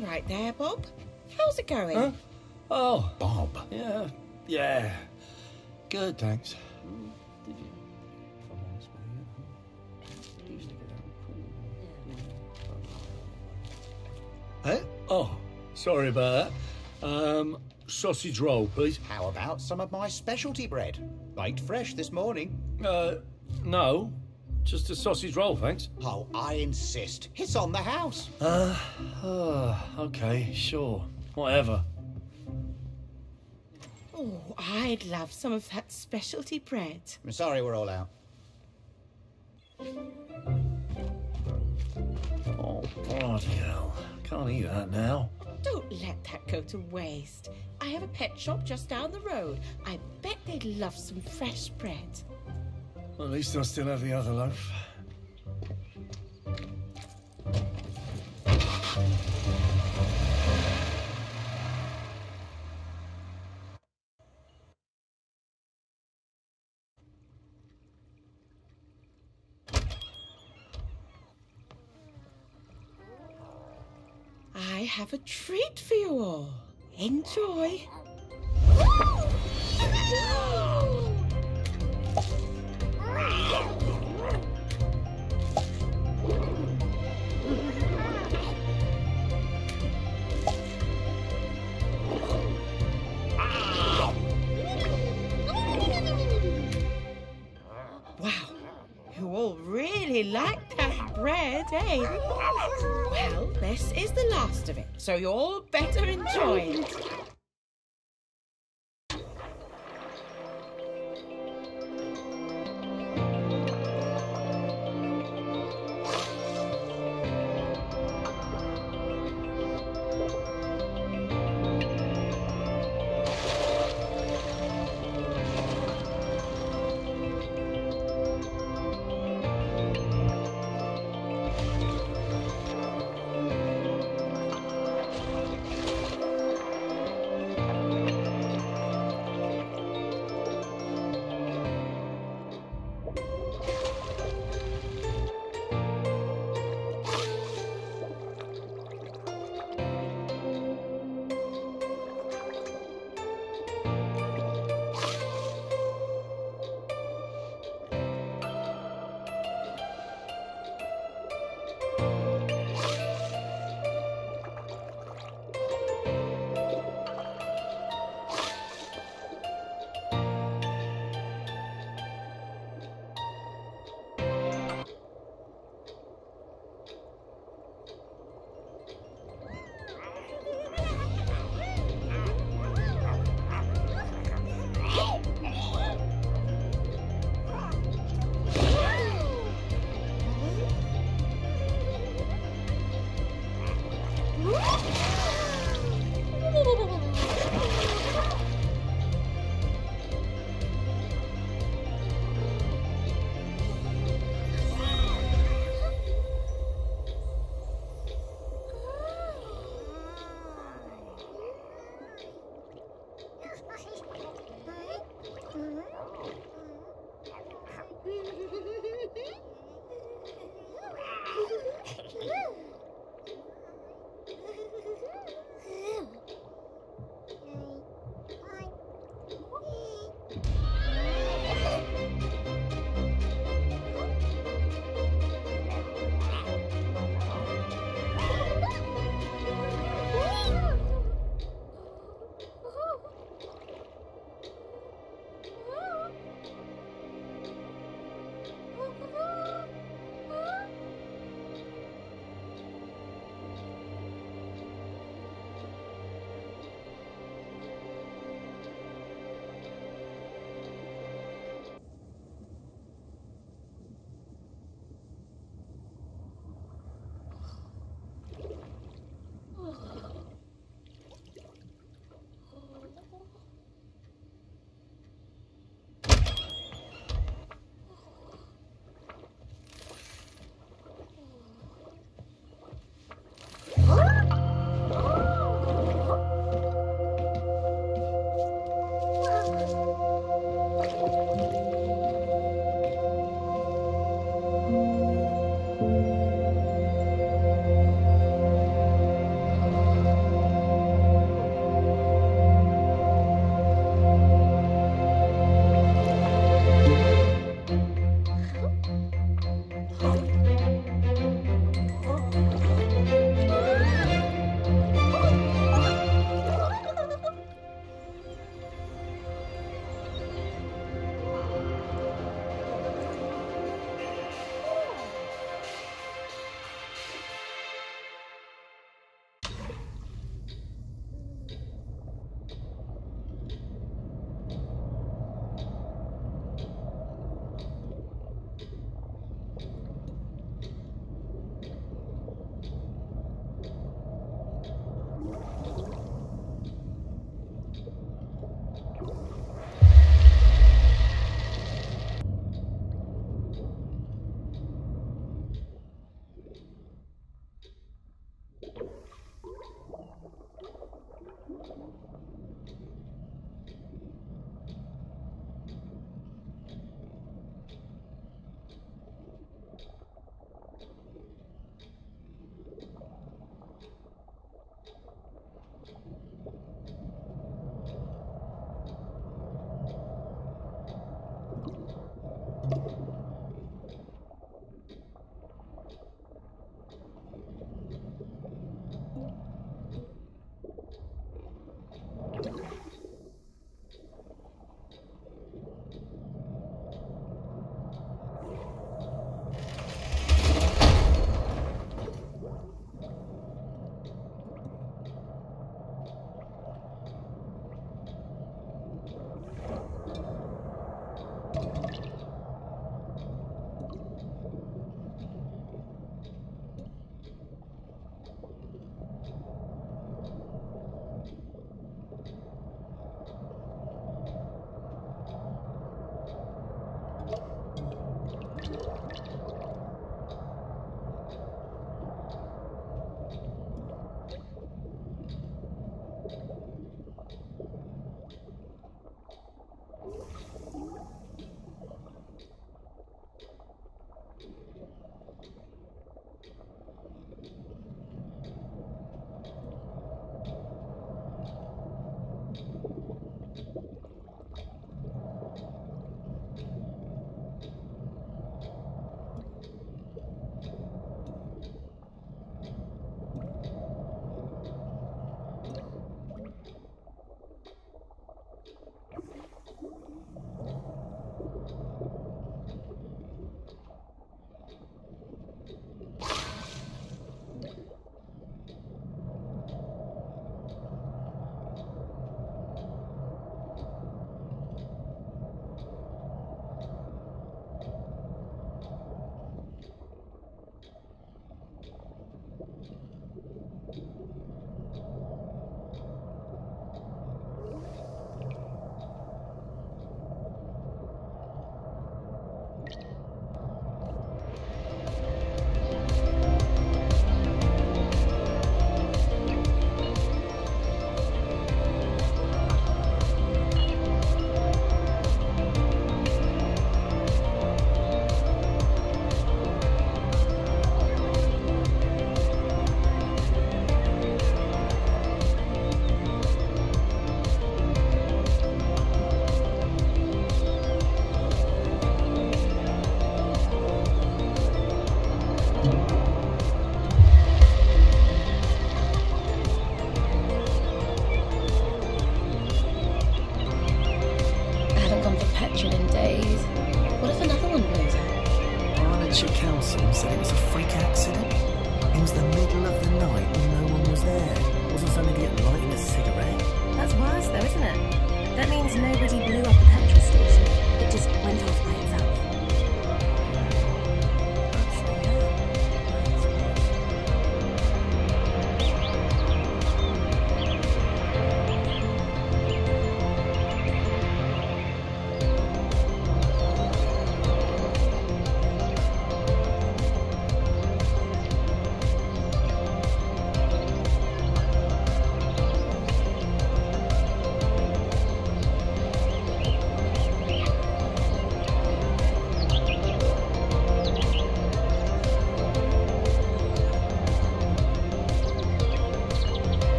All right there, Bob. How's it going? Huh? Oh, Bob. Yeah. Good, thanks. Hey? Oh, sorry about that. Sausage roll, please. How about some of my specialty bread? Baked fresh this morning. No. Just a sausage roll, thanks. Oh, I insist. It's on the house. Okay, sure. Whatever. Oh, I'd love some of that specialty bread. I'm sorry we're all out. Oh, bloody hell. Can't eat that now. Don't let that go to waste. I have a pet shop just down the road. I bet they'd love some fresh bread. Well, at least I still have the other loaf. I have a treat for you all. Enjoy. Wow, you all really like that bread, eh? Well, this is the last of it, so you all better enjoy it.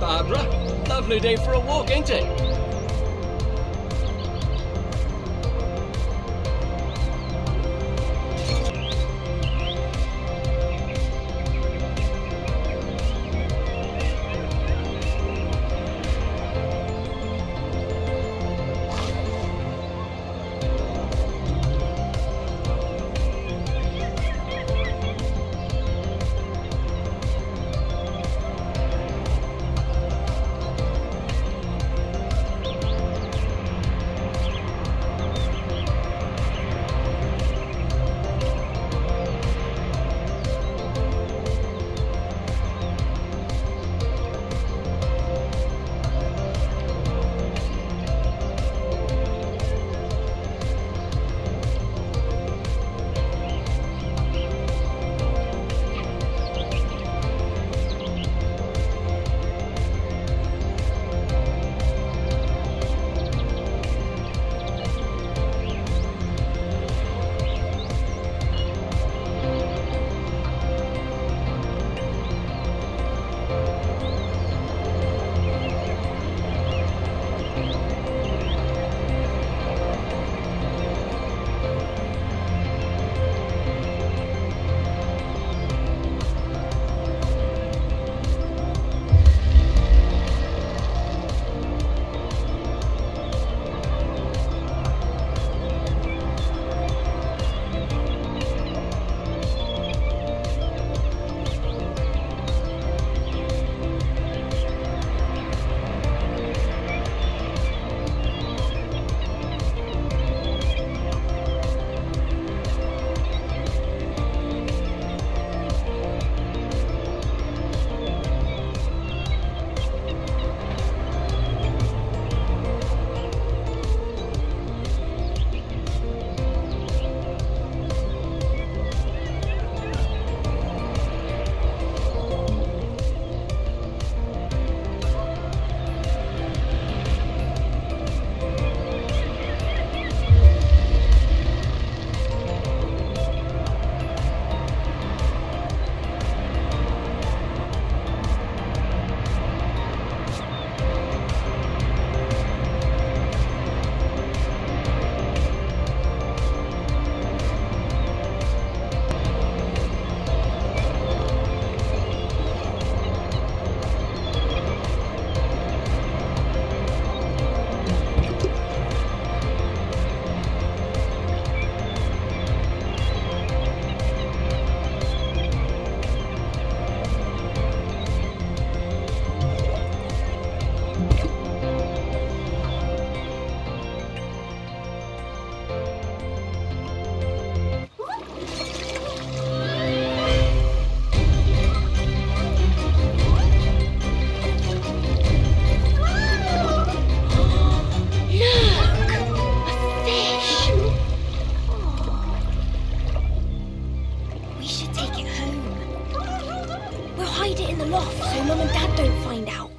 Barbara, lovely day for a walk, ain't it? hid it in the loft so Mum and Dad don't find out.